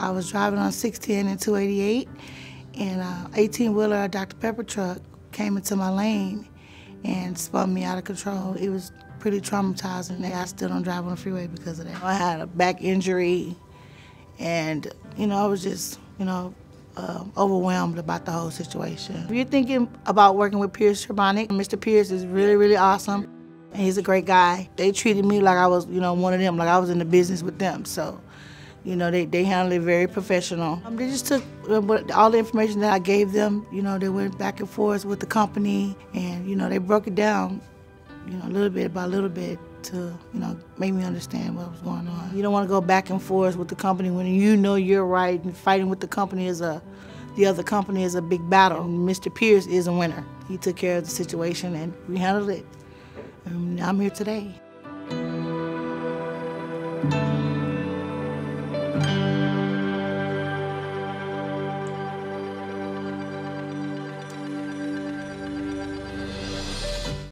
I was driving on 610 and 288, and an 18-wheeler Dr. Pepper truck came into my lane and spun me out of control. It was pretty traumatizing. I still don't drive on the freeway because of that. I had a back injury, and I was just overwhelmed about the whole situation. If you're thinking about working with Pierce Skrabanek, Mr. Pierce is really, really awesome. He's a great guy. They treated me like I was, one of them, like I was in the business with them. So, they handled it very professional. They just took all the information that I gave them. They went back and forth with the company, and they broke it down, little bit by little bit to, make me understand what was going on. You don't want to go back and forth with the company when you're right, and fighting with the company is the other company is a big battle. And Mr. Pierce is a winner. He took care of the situation, and we handled it. I'm here today.